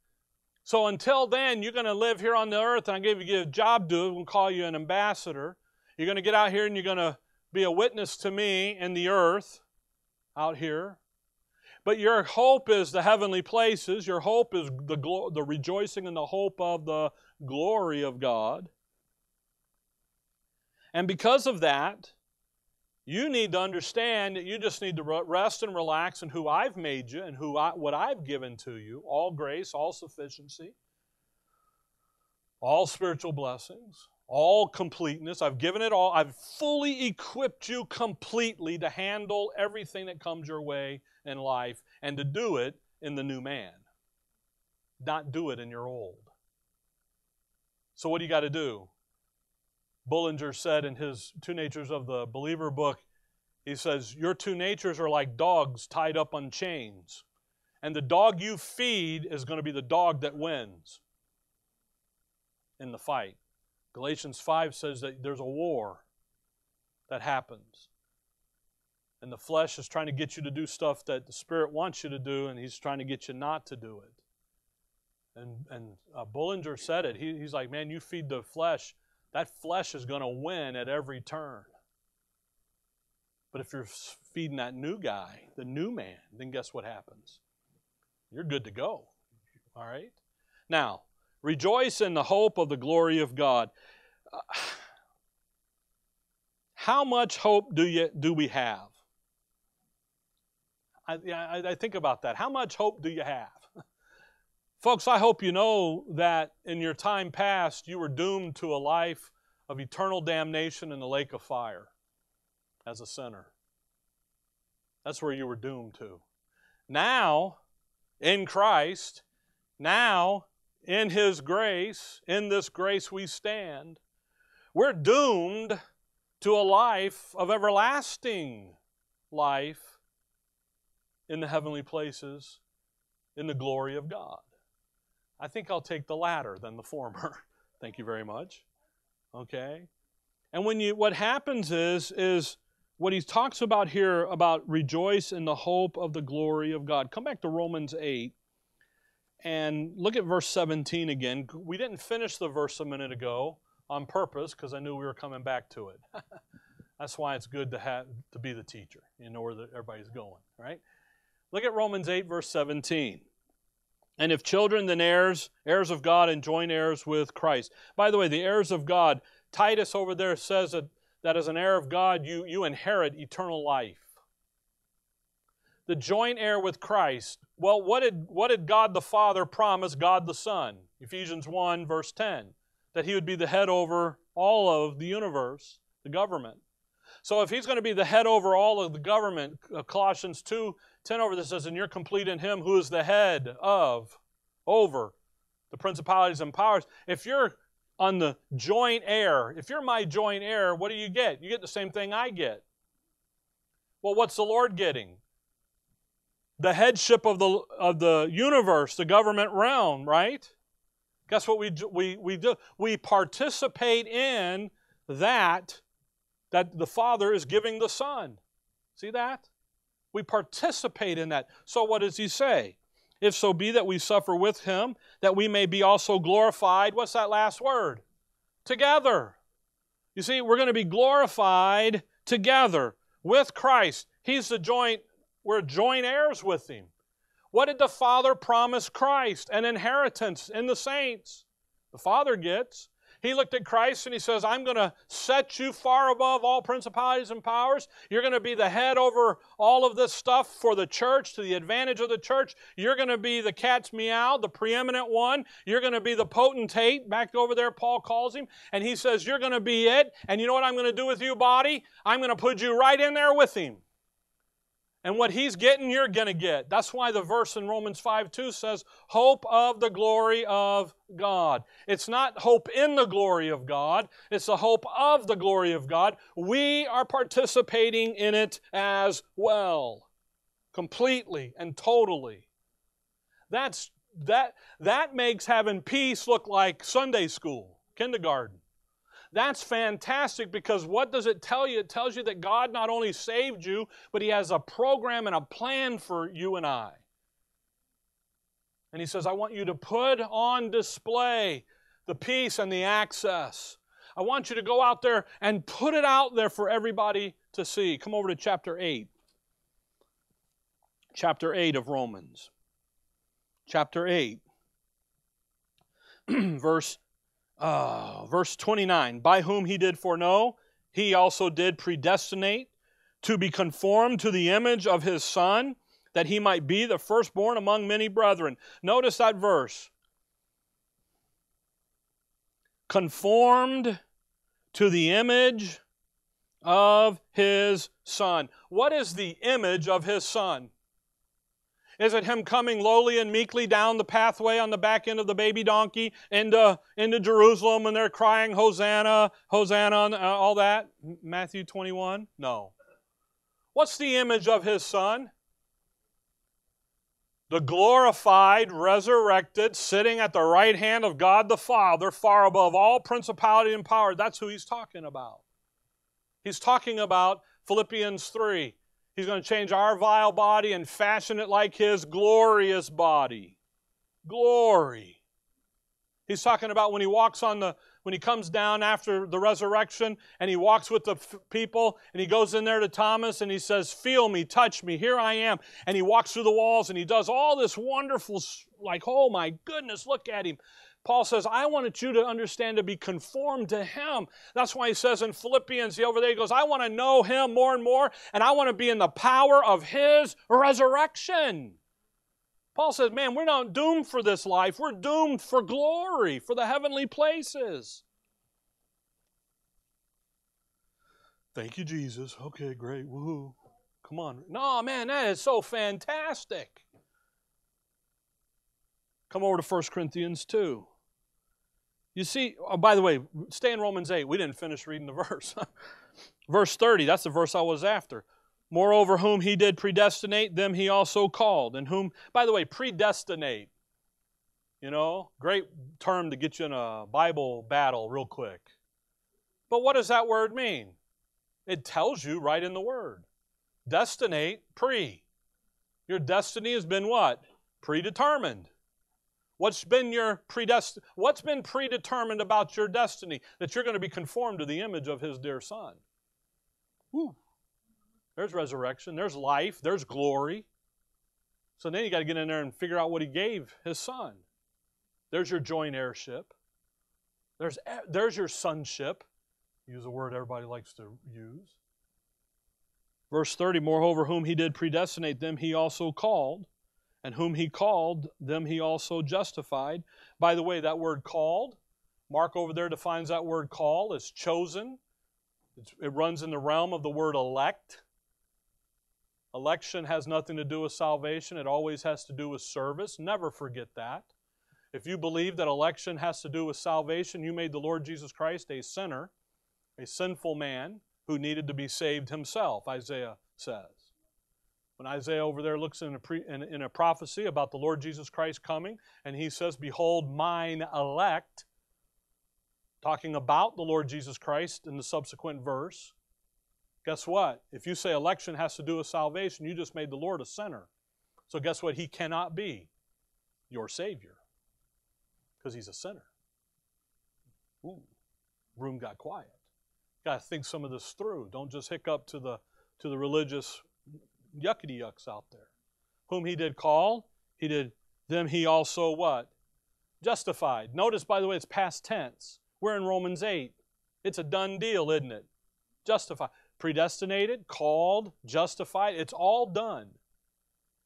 So until then, you're going to live here on the earth, and I'm going to give you a job to do. We'll call you an ambassador. You're going to get out here, and you're going to be a witness to me in the earth out here. But your hope is the heavenly places. Your hope is the, glo the rejoicing and the hope of the glory of God. And because of that, you need to understand that you just need to rest and relax in who I've made you and who I, what I've given to you, all grace, all sufficiency, all spiritual blessings. all completeness. I've given it all. I've fully equipped you completely to handle everything that comes your way in life and to do it in the new man, not do it in your old. So what do you got to do? Bullinger said in his Two Natures of the Believer book, he says, your two natures are like dogs tied up on chains. And the dog you feed is going to be the dog that wins in the fight. Galatians five says that there's a war that happens. And the flesh is trying to get you to do stuff that the Spirit wants you to do, and he's trying to get you not to do it. And, and uh, Bullinger said it. He, he's like, man, you feed the flesh. That flesh is going to win at every turn. But if you're feeding that new guy, the new man, then guess what happens? You're good to go. All right? Now, rejoice in the hope of the glory of God. Uh, how much hope do you do we have? I, I, I think about that. How much hope do you have? Folks, I hope you know that in your time past, you were doomed to a life of eternal damnation in the lake of fire. As a sinner. That's where you were doomed to. Now, in Christ, now, in His grace, in this grace we stand, we're doomed to a life of everlasting life in the heavenly places, in the glory of God. I think I'll take the latter than the former. Thank you very much. Okay? And when you, what happens is, is, what he talks about here about rejoice in the hope of the glory of God. Come back to Romans eight and look at verse seventeen again. We didn't finish the verse a minute ago on purpose because I knew we were coming back to it. That's why it's good to have to be the teacher. You know where the, everybody's going, right? Look at Romans eight verse seventeen. And if children, then heirs, heirs of God and joint heirs with Christ. By the way, the heirs of God, Titus over there says that that as an heir of God, you, you inherit eternal life. The joint heir with Christ. Well, what did, what did God the Father promise God the Son? Ephesians one, verse ten. That He would be the head over all of the universe, the government. So if He's going to be the head over all of the government, Colossians two, ten over this says, and you're complete in Him who is the head of, over, the principalities and powers. If you're on the joint heir. If you're my joint heir, what do you get? You get the same thing I get. Well, what's the Lord getting? The headship of the, of the universe, the government realm, right? Guess what we, we, we do? We participate in that that the Father is giving the Son. See that? We participate in that. So what does he say? If so be that we suffer with Him, that we may be also glorified. What's that last word? Together. You see, we're going to be glorified together with Christ. He's the joint, we're joint heirs with Him. What did the Father promise Christ? An inheritance in the saints. The Father gets. He looked at Christ and He says, I'm going to set you far above all principalities and powers. You're going to be the head over all of this stuff for the church, to the advantage of the church. You're going to be the cat's meow, the preeminent one. You're going to be the potentate, back over there Paul calls him. And he says, you're going to be it. And you know what I'm going to do with you, body? I'm going to put you right in there with Him. And what He's getting, you're going to get. That's why the verse in Romans five two says, hope of the glory of God. It's not hope in the glory of God. It's the hope of the glory of God. We are participating in it as well, completely and totally. That's, that, that makes having peace look like Sunday school, kindergarten. That's fantastic because what does it tell you? It tells you that God not only saved you, but He has a program and a plan for you and I. And He says, I want you to put on display the peace and the access. I want you to go out there and put it out there for everybody to see. Come over to chapter eight. Chapter eight of Romans. Chapter eight. Verse Oh, verse twenty-nine, by whom He did foreknow, He also did predestinate to be conformed to the image of His Son, that He might be the firstborn among many brethren. Notice that verse. Conformed to the image of His Son. What is the image of His Son? Is it Him coming lowly and meekly down the pathway on the back end of the baby donkey into, into Jerusalem, and they're crying, Hosanna, Hosanna, uh, all that? Matthew twenty-one? No. What's the image of His Son? The glorified, resurrected, sitting at the right hand of God the Father, far above all principality and power. That's who He's talking about. He's talking about Philippians three. He's going to change our vile body and fashion it like His glorious body. Glory. He's talking about when He walks on the, when He comes down after the resurrection and He walks with the people and He goes in there to Thomas and He says, feel me, touch me, here I am. And He walks through the walls and He does all this wonderful, like, oh my goodness, look at Him. Paul says, I wanted you to understand to be conformed to Him. That's why he says in Philippians, over there he goes, I want to know Him more and more, and I want to be in the power of His resurrection. Paul says, man, we're not doomed for this life. We're doomed for glory, for the heavenly places. Thank you, Jesus. Okay, great. Woohoo. Come on. No, man, that is so fantastic. Come over to First Corinthians two. You see, oh, by the way, stay in Romans eight. We didn't finish reading the verse. Verse thirty, that's the verse I was after. Moreover, whom He did predestinate, them He also called. And whom, by the way, predestinate. You know, great term to get you in a Bible battle real quick. But what does that word mean? It tells you right in the word. Destinate, pre. Your destiny has been what? Predetermined. What's been your predest- What's been predetermined about your destiny? That you're going to be conformed to the image of His dear Son. Woo. There's resurrection. There's life. There's glory. So then you got to get in there and figure out what He gave His Son. There's your joint heirship. There's, there's your sonship. Use a word everybody likes to use. Verse thirty, moreover, whom He did predestinate, them He also called. And whom He called, them He also justified. By the way, that word called, Mark over there defines that word call as chosen. It's, it runs in the realm of the word elect. Election has nothing to do with salvation. It always has to do with service. Never forget that. If you believe that election has to do with salvation, you made the Lord Jesus Christ a sinner, a sinful man who needed to be saved Himself, Isaiah says. When Isaiah over there looks in a, pre, in, in a prophecy about the Lord Jesus Christ coming, and he says, behold, mine elect, talking about the Lord Jesus Christ in the subsequent verse, guess what? If you say election has to do with salvation, you just made the Lord a sinner. So guess what? He cannot be your Savior because He's a sinner. Ooh, room got quiet. Got to think some of this through. Don't just hiccup to the, to the religious yuckety yucks out there. Whom He did call, He did them He also what? Justified. Notice, by the way, it's past tense. We're in Romans eight. It's a done deal, isn't it? Justified. Predestinated, called, justified. It's all done.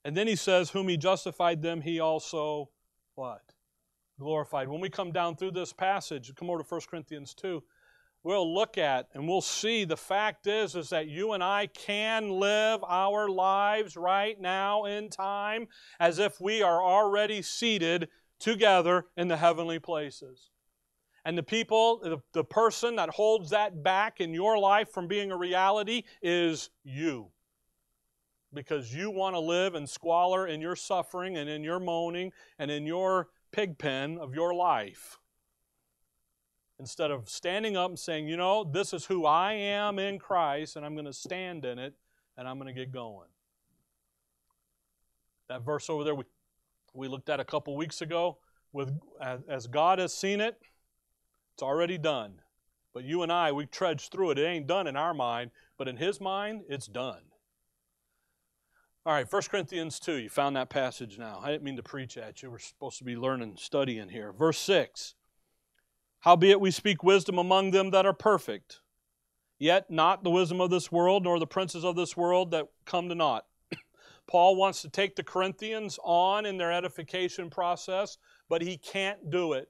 And then He says, whom He justified, them He also what? Glorified. When we come down through this passage, come over to First Corinthians two, we'll look at and we'll see the fact is, is that you and I can live our lives right now in time as if we are already seated together in the heavenly places. And the people, the, the person that holds that back in your life from being a reality is you. Because you want to live in squalor in your suffering and in your moaning and in your pig pen of your life. Instead of standing up and saying, you know, this is who I am in Christ, and I'm going to stand in it, and I'm going to get going. That verse over there we, we looked at a couple weeks ago, with as, as God has seen it, it's already done. But you and I, we trudge through it. It ain't done in our mind, but in His mind, it's done. All right, First Corinthians two, you found that passage now. I didn't mean to preach at you. We're supposed to be learning, studying here. Verse six. Howbeit we speak wisdom among them that are perfect, yet not the wisdom of this world, nor the princes of this world that come to naught. Paul wants to take the Corinthians on in their edification process, but he can't do it.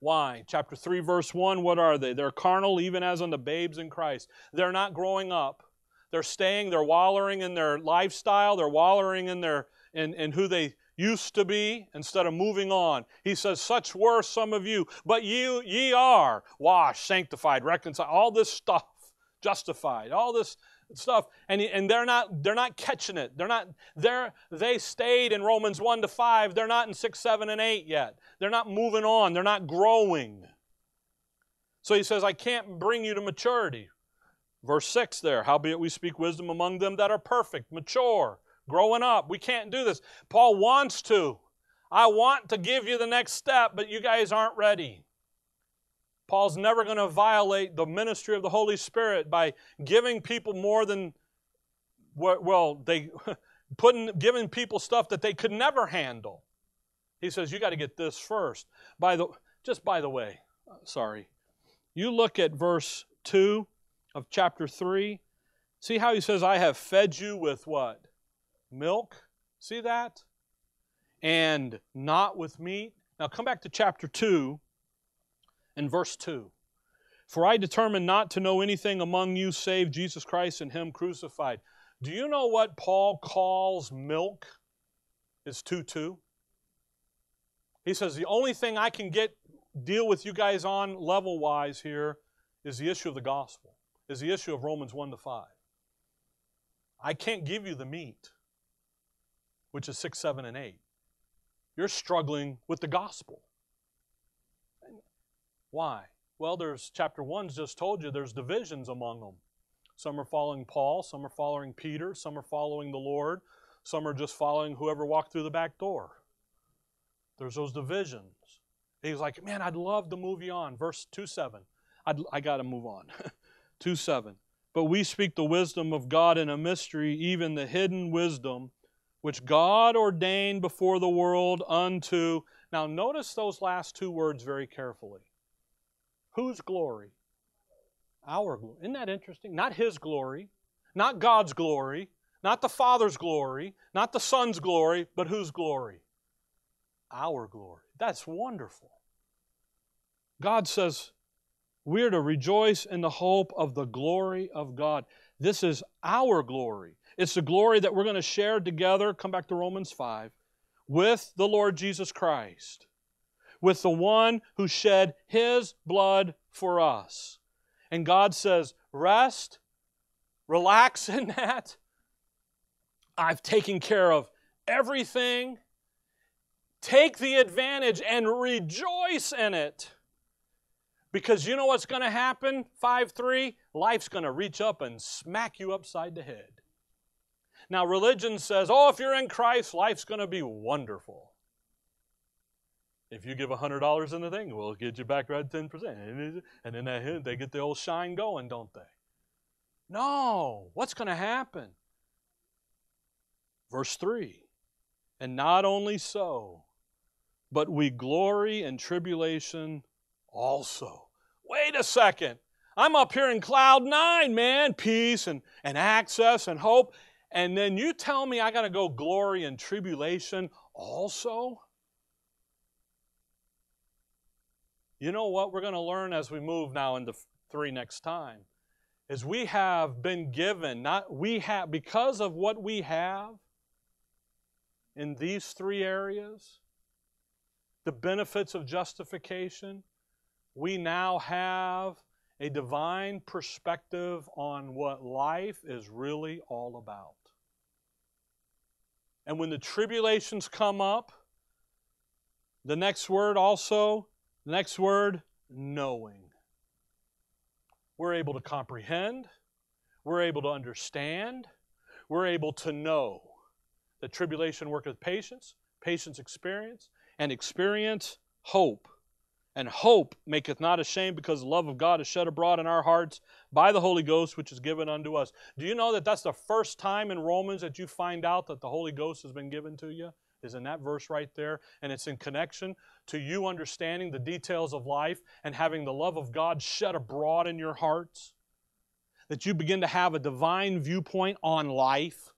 Why? Chapter three, verse one, what are they? They're carnal, even as unto babes in Christ. They're not growing up. They're staying, they're wallowing in their lifestyle, they're wallowing in their in, in who they used to be instead of moving on. He says, such were some of you, but you ye are washed, sanctified, reconciled, all this stuff, justified, all this stuff. And, and they're not they're not catching it. They're not they're they stayed in Romans one to five, they're not in six, seven, and eight yet. They're not moving on, they're not growing. So he says, I can't bring you to maturity. Verse six there, howbeit we speak wisdom among them that are perfect, mature, growing up. We can't do this. Paul wants to. I want to give you the next step, but you guys aren't ready. Paul's never going to violate the ministry of the Holy Spirit by giving people more than, well, they putting, giving people stuff that they could never handle. He says, you got to get this first. By the, just by the way, sorry, you look at verse two of chapter three, see how he says, I have fed you with what? Milk. See that? And not with meat. Now come back to chapter two and verse two. For I determined not to know anything among you save Jesus Christ and Him crucified. Do you know what Paul calls milk? It's two two. He says, the only thing I can get, deal with you guys on level-wise here is the issue of the gospel. Is the issue of Romans one to five. I can't give you the meat, which is six, seven, and eight. You're struggling with the gospel. Why? Well, there's chapter one's just told you there's divisions among them. Some are following Paul, some are following Peter, some are following the Lord, some are just following whoever walked through the back door. There's those divisions. He's like, man, I'd love to move you on. Verse two seven. I'd, I got to move on. two seven, but we speak the wisdom of God in a mystery, even the hidden wisdom, which God ordained before the world unto. Now notice those last two words very carefully. Whose glory? Our glory. Isn't that interesting? Not His glory, not God's glory, not the Father's glory, not the Son's glory, but whose glory? Our glory. That's wonderful. God says, we're to rejoice in the hope of the glory of God. This is our glory. It's the glory that we're going to share together, come back to Romans five, with the Lord Jesus Christ, with the one who shed His blood for us. And God says, rest, relax in that. I've taken care of everything. Take the advantage and rejoice in it. Because you know what's going to happen? five three, life's going to reach up and smack you upside the head. Now, religion says, oh, if you're in Christ, life's going to be wonderful. If you give one hundred dollars in the thing, we'll get you back right ten percent. And then they get the old shine going, don't they? No. What's going to happen? Verse three, and not only so, but we glory in tribulation also. Wait a second. I'm up here in cloud nine, man. Peace and, and access and hope. And then you tell me I got to go glory and tribulation also? You know what we're going to learn as we move now into three next time is we have been given, not we have, because of what we have in these three areas, the benefits of justification, we now have a divine perspective on what life is really all about. And when the tribulations come up, the next word also, the next word, knowing. We're able to comprehend. We're able to understand. We're able to know that tribulation worketh patience, patience experience, and experience hope. And hope maketh not ashamed, because the love of God is shed abroad in our hearts by the Holy Ghost, which is given unto us. Do you know that that's the first time in Romans that you find out that the Holy Ghost has been given to you? Is in that verse right there. And it's in connection to you understanding the details of life and having the love of God shed abroad in your hearts. That you begin to have a divine viewpoint on life,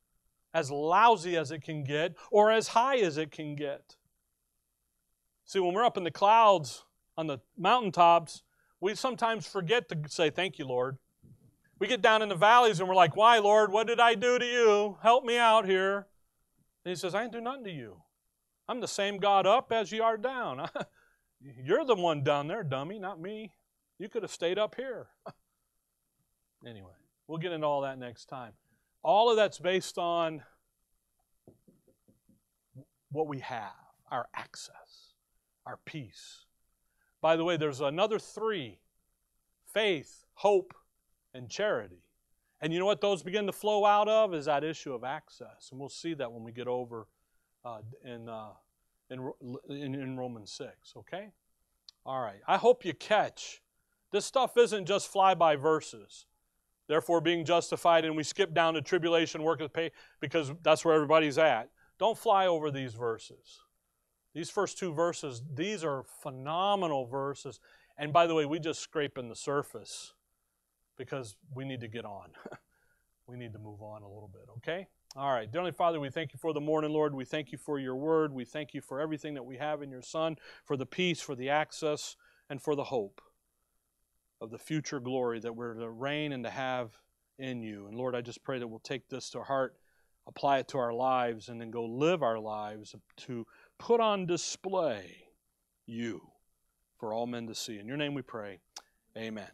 as lousy as it can get or as high as it can get. See, when we're up in the clouds, on the mountaintops, we sometimes forget to say, thank you, Lord. We get down in the valleys and we're like, why, Lord? What did I do to you? Help me out here. And he says, I didn't do nothing to you. I'm the same God up as you are down. You're the one down there, dummy, not me. You could have stayed up here. Anyway, we'll get into all that next time. All of that's based on what we have, our access, our peace. By the way, there's another three: faith, hope, and charity. And you know what those begin to flow out of is that issue of access. And we'll see that when we get over uh, in, uh, in, in, in Romans six, okay? All right, I hope you catch. This stuff isn't just fly-by verses. Therefore, being justified, and we skip down to tribulation, worketh pay, because that's where everybody's at. Don't fly over these verses. These first two verses, these are phenomenal verses. And by the way, we just scraping the surface because we need to get on. We need to move on a little bit, okay? All right. Dear Heavenly Father, we thank you for the morning, Lord. We thank you for your word. We thank you for everything that we have in your Son, for the peace, for the access, and for the hope of the future glory that we're to reign and to have in you. And Lord, I just pray that we'll take this to heart, apply it to our lives, and then go live our lives to put on display you for all men to see. In your name we pray. Amen.